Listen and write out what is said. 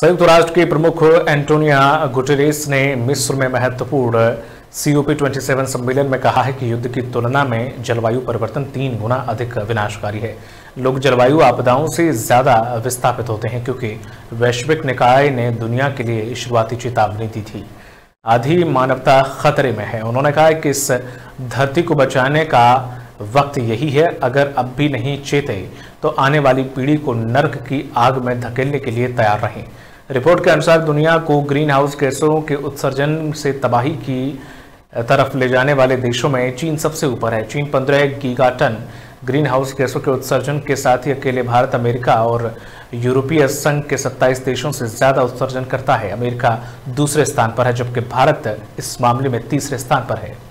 संयुक्त राष्ट्र के प्रमुख एंटोनिया गुटेरेस ने मिस्र में महत्वपूर्ण सीओपी27 सम्मेलन में कहा है कि युद्ध की तुलना में जलवायु परिवर्तन 3 गुना अधिक विनाशकारी है। लोग जलवायु आपदाओं से ज्यादा विस्थापित होते हैं क्योंकि वैश्विक निकाय ने दुनिया के लिए शुरुआती चेतावनी दी थी। आधी मानवता खतरे में है। उन्होंने कहा कि इस धरती को बचाने का वक्त यही है। अगर अब भी नहीं चेते तो आने वाली पीढ़ी को नर्क की आग में धकेलने के लिए तैयार रहें। रिपोर्ट के अनुसार दुनिया को ग्रीन हाउस गैसों के उत्सर्जन से तबाही की तरफ ले जाने वाले देशों में चीन सबसे ऊपर है। चीन 15 गीगाटन ग्रीन हाउस गैसों के उत्सर्जन के साथ ही अकेले भारत, अमेरिका और यूरोपीय संघ के 27 देशों से ज्यादा उत्सर्जन करता है। अमेरिका दूसरे स्थान पर है जबकि भारत इस मामले में तीसरे स्थान पर है।